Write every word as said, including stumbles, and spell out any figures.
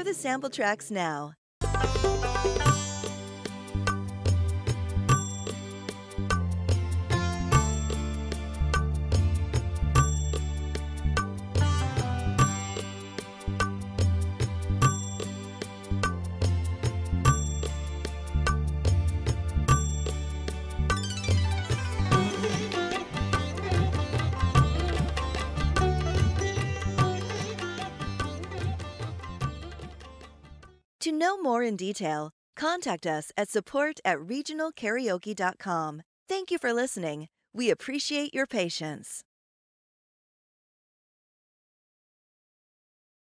Hear the sample tracks now. To know more in detail, contact us at support at regional karaoke dot com. Thank you for listening. We appreciate your patience.